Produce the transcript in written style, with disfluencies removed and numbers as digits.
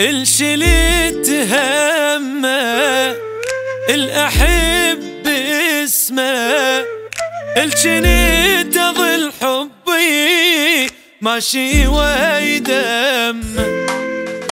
الشليت همه الأحب اسمه الشنيت أظل حبي ماشي ويدمه.